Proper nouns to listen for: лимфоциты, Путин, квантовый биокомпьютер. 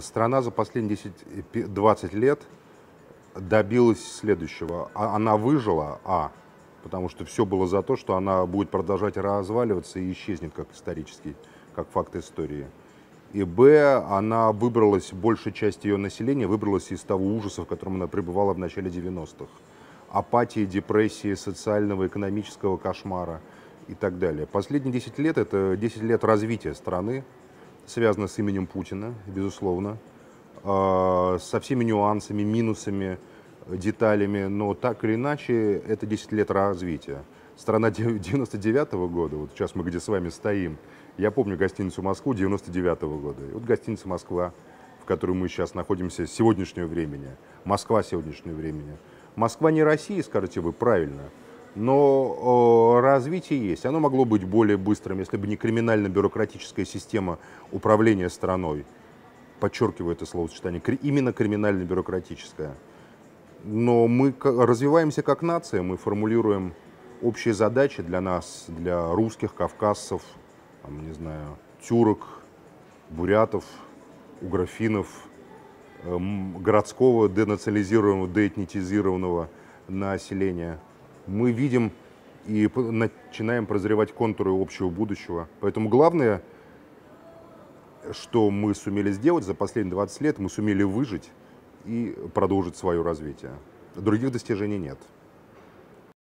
страна за последние 10-20 лет добилась следующего. Она выжила, потому что все было за то, что она будет продолжать разваливаться и исчезнет как исторический, как факт истории. И б, она выбралась, большая часть ее населения выбралась из того ужаса, в котором она пребывала в начале 90-х. Апатии, депрессии, социального, экономического кошмара и так далее. Последние 10 лет — это 10 лет развития страны, связано с именем Путина, безусловно, со всеми нюансами, минусами, деталями, но так или иначе это 10 лет развития. Страна 99-го года, вот сейчас мы где с вами стоим, я помню гостиницу «Москву» 99-го года. И вот гостиница «Москва», в которой мы сейчас находимся с сегодняшнего времени. Москва сегодняшнего времени. Москва не Россия, скажете вы, правильно. Но развитие есть. Оно могло быть более быстрым, если бы не криминально-бюрократическая система управления страной. Подчеркиваю это словосочетание. Именно криминально-бюрократическая. Но мы развиваемся как нация, мы формулируем общие задачи для нас, для русских, кавказцев, там, не знаю, тюрок, бурятов, уграфинов, городского денационализированного, деэтнитизированного населения. Мы видим и начинаем прозревать контуры общего будущего. Поэтому главное, что мы сумели сделать за последние 20 лет, мы сумели выжить и продолжить свое развитие. Других достижений нет.